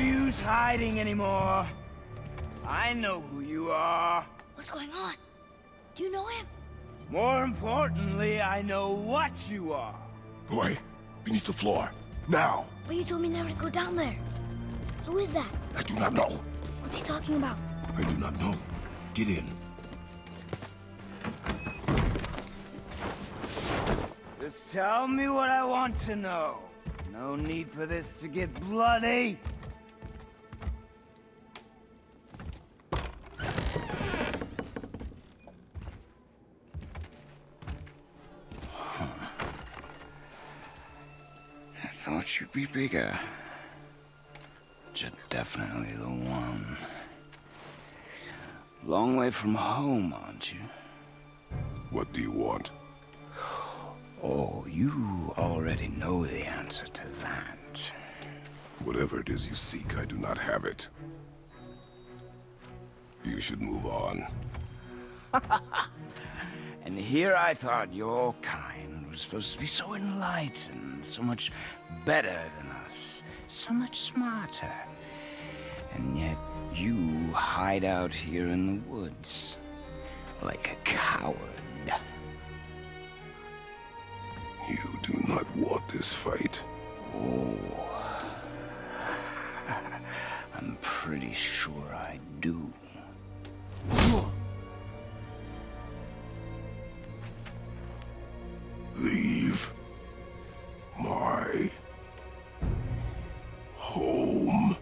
use hiding anymore. I know who you are. What's going on? Do you know him? More importantly, I know what you are. Boy, beneath the floor. Now! But you told me never to go down there. Who is that? I do not know. What's he talking about? I do not know. Get in. Just tell me what I want to know. No need for this to get bloody. I thought you'd be bigger. But you're definitely the one. Long way from home, aren't you? What do you want? Oh, you already know the answer to that. Whatever it is you seek, I do not have it. You should move on. And here I thought your kind was supposed to be so enlightened, so much better than us, so much smarter. And yet you hide out here in the woods like a coward. You do not want this fight. Oh. I'm pretty sure I do. Leave my home.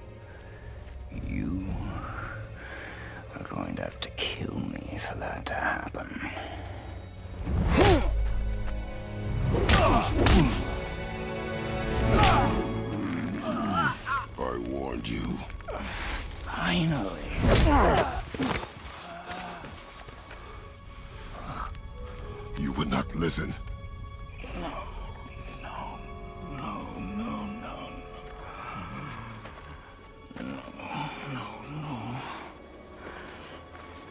You are going to have to kill me for that to happen. I warned you. Finally. You would not listen. No.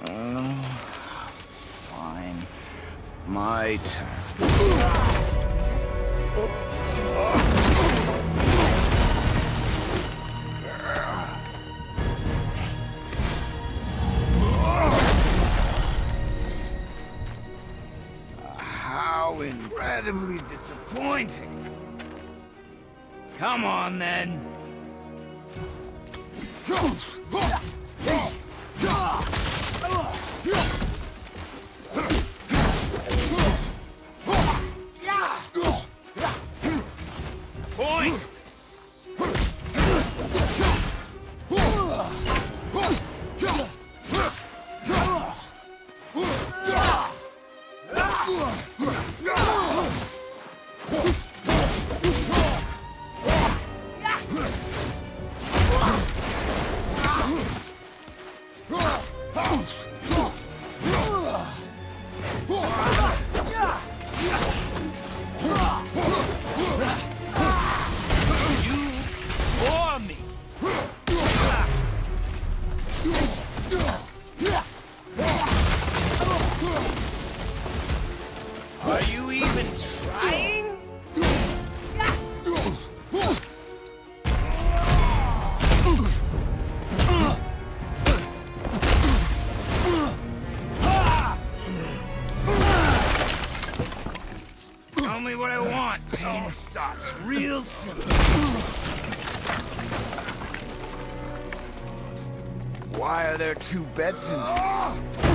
Oh, fine. My turn. How incredibly disappointing. Come on, then. Why are there two beds in here?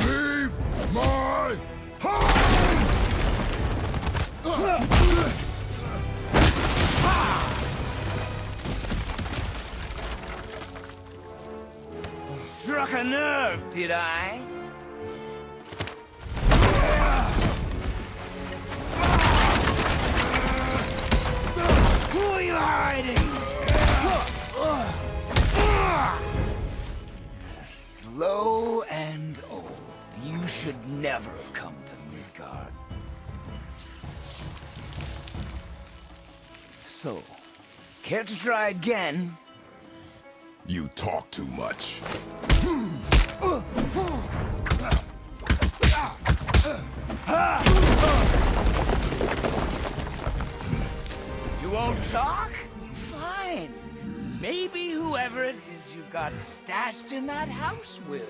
Leave my home! Struck a nerve, did I? Who are you hiding? Slow and old. You should never have come to Midgard. So, care to try again? You talk too much. You won't talk? Fine. Maybe whoever it is you've got stashed in that house will.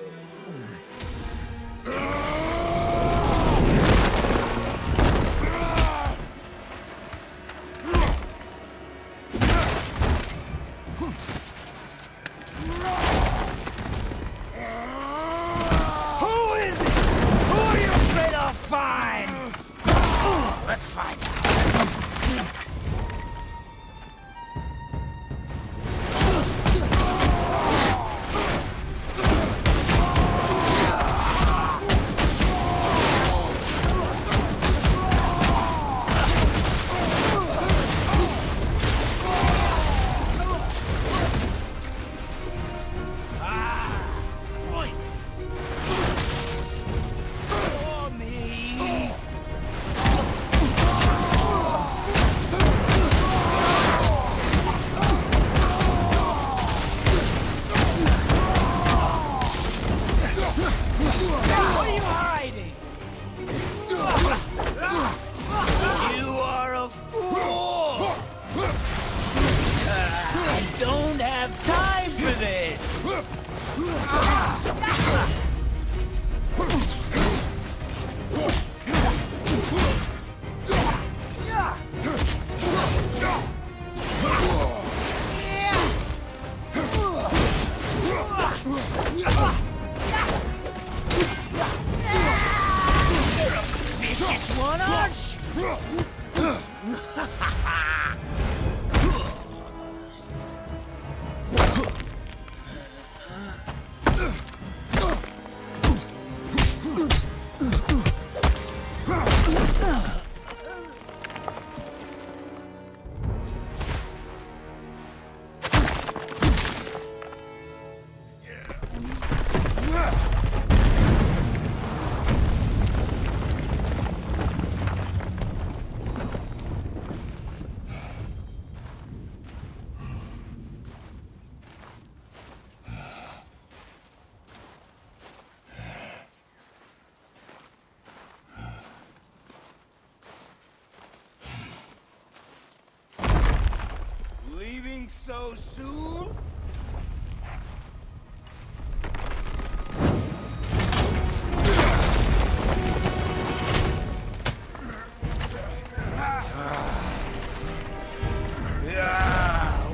So soon?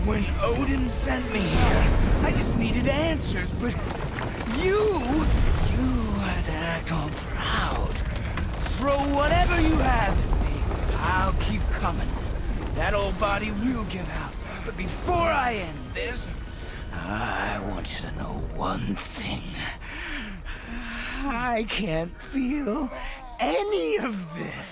When Odin sent me here, I just needed answers, but you had to act all proud. Throw whatever you have at me. I'll keep coming. That old body will give out. But before I end this, I want you to know one thing. I can't feel any of this.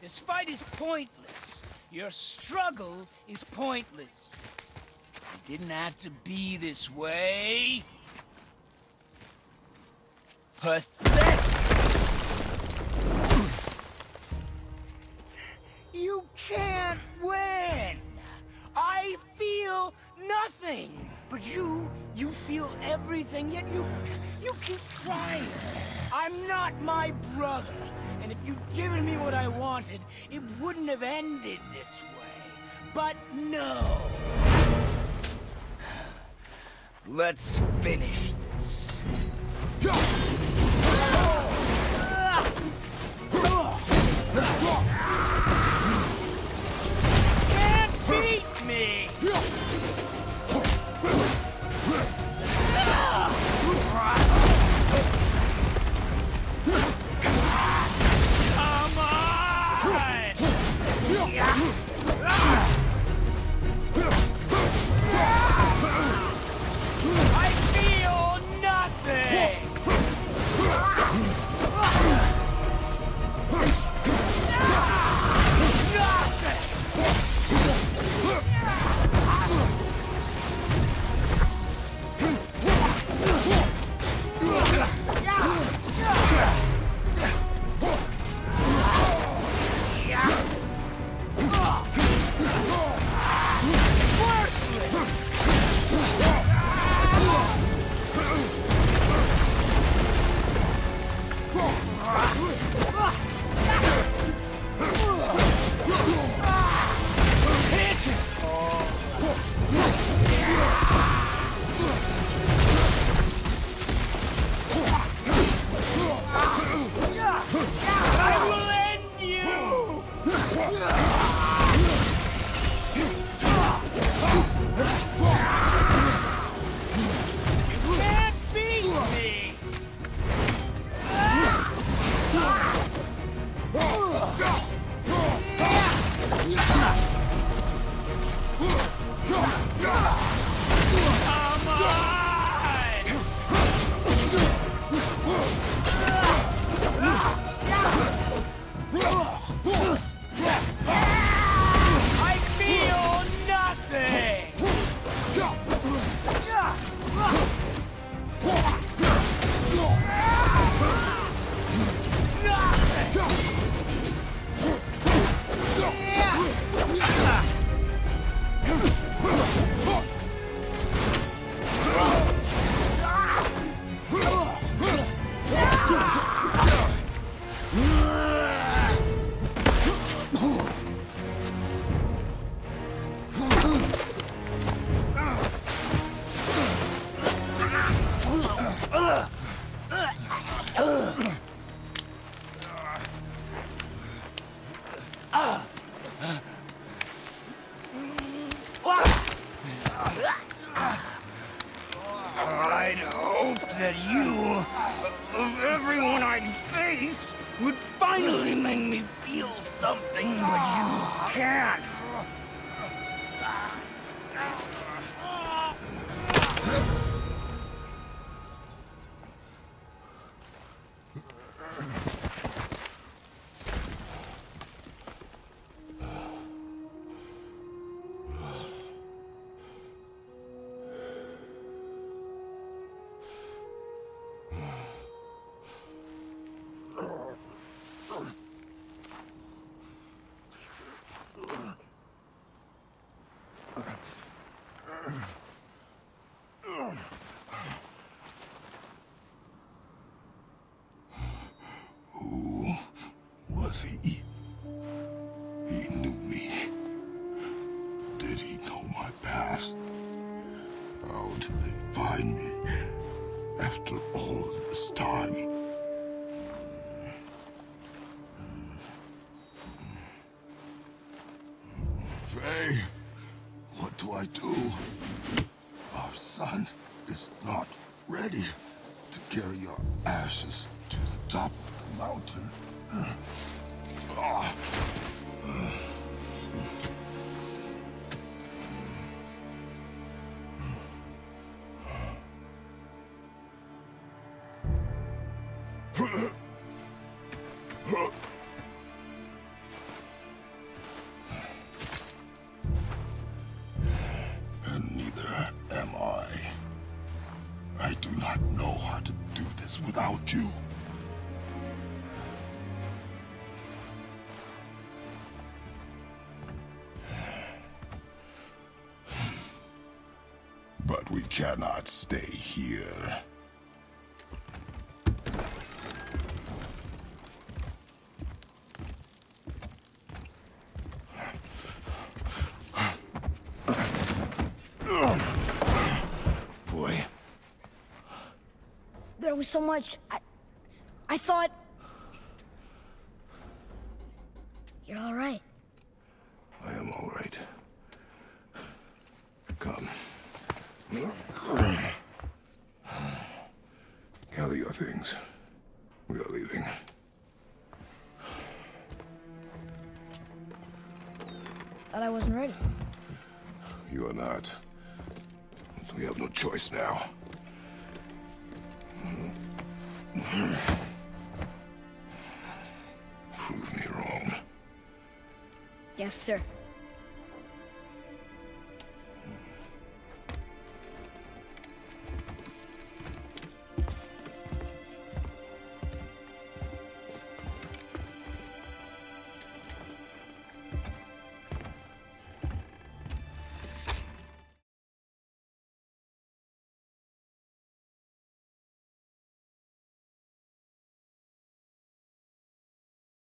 This fight is pointless. Your struggle is pointless. It didn't have to be this way. Pathetic! You can't win. I feel nothing. But you feel everything, yet you keep trying. I'm not my brother. And if you'd given me what I wanted, it wouldn't have ended this way. But no! Let's finish this. Can't beat me! I feel nothing! We cannot stay here. Boy. There was so much... I thought... You're all right. I am all right. Come. Gather your things. We are leaving. Thought I wasn't ready. You are not. We have no choice now. Prove me wrong. Yes, sir.